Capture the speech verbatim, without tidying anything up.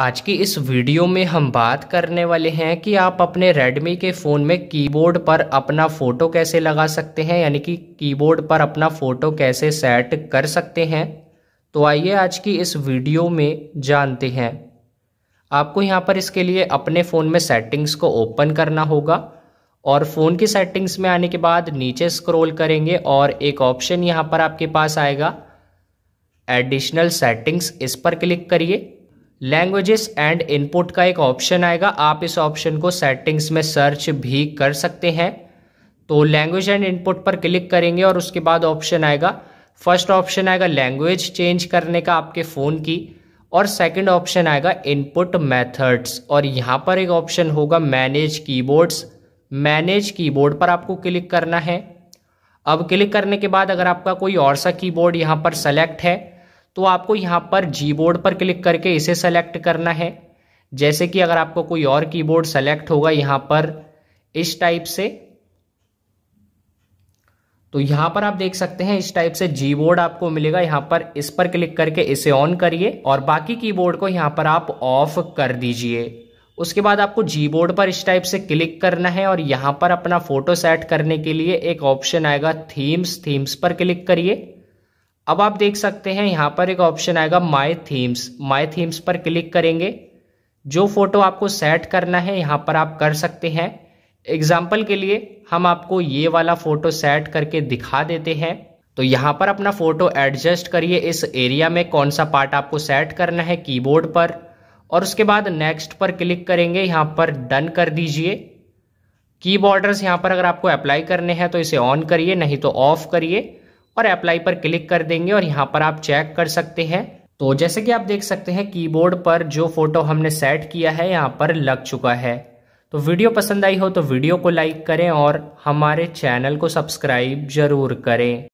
आज की इस वीडियो में हम बात करने वाले हैं कि आप अपने रेडमी के फ़ोन में कीबोर्ड पर अपना फ़ोटो कैसे लगा सकते हैं, यानी कि कीबोर्ड पर अपना फ़ोटो कैसे सेट कर सकते हैं। तो आइए आज की इस वीडियो में जानते हैं। आपको यहाँ पर इसके लिए अपने फ़ोन में सेटिंग्स को ओपन करना होगा और फ़ोन की सेटिंग्स में आने के बाद नीचे स्क्रॉल करेंगे और एक ऑप्शन यहाँ पर आपके पास आएगा एडिशनल सेटिंग्स, इस पर क्लिक करिए। लैंग्वेजेस एंड इनपुट का एक ऑप्शन आएगा, आप इस ऑप्शन को सेटिंग्स में सर्च भी कर सकते हैं। तो लैंग्वेज एंड इनपुट पर क्लिक करेंगे और उसके बाद ऑप्शन आएगा, फर्स्ट ऑप्शन आएगा लैंग्वेज चेंज करने का आपके फ़ोन की, और सेकंड ऑप्शन आएगा इनपुट मेथड्स, और यहाँ पर एक ऑप्शन होगा मैनेज कीबोर्ड्स। मैनेज कीबोर्ड पर आपको क्लिक करना है। अब क्लिक करने के बाद अगर आपका कोई और सा कीबोर्ड यहाँ पर सेलेक्ट है तो आपको यहाँ पर जीबोर्ड पर क्लिक करके इसे सेलेक्ट करना है। जैसे कि अगर आपको कोई और कीबोर्ड सेलेक्ट होगा यहाँ पर इस टाइप से, तो यहाँ पर आप देख सकते हैं इस टाइप से जीबोर्ड आपको मिलेगा। यहाँ पर इस पर क्लिक करके इसे ऑन करिए और बाकी कीबोर्ड को यहाँ पर आप ऑफ कर दीजिए। उसके बाद आपको जीबोर्ड पर इस टाइप से क्लिक करना है और यहाँ पर अपना फोटो सेट करने के लिए एक ऑप्शन आएगा थीम्स। थीम्स पर क्लिक करिए। अब आप देख सकते हैं यहाँ पर एक ऑप्शन आएगा माय थीम्स। माय थीम्स पर क्लिक करेंगे। जो फोटो आपको सेट करना है यहाँ पर आप कर सकते हैं। एग्जाम्पल के लिए हम आपको ये वाला फोटो सेट करके दिखा देते हैं। तो यहाँ पर अपना फोटो एडजस्ट करिए इस एरिया में कौन सा पार्ट आपको सेट करना है कीबोर्ड पर, और उसके बाद नेक्स्ट पर क्लिक करेंगे। यहाँ पर डन कर दीजिए। की बॉर्डर्स यहाँ पर अगर आपको अप्लाई करने हैं तो इसे ऑन करिए, नहीं तो ऑफ करिए और अप्लाई पर क्लिक कर देंगे और यहाँ पर आप चेक कर सकते हैं। तो जैसे कि आप देख सकते हैं कीबोर्ड पर जो फोटो हमने सेट किया है यहाँ पर लग चुका है। तो वीडियो पसंद आई हो तो वीडियो को लाइक करें और हमारे चैनल को सब्सक्राइब जरूर करें।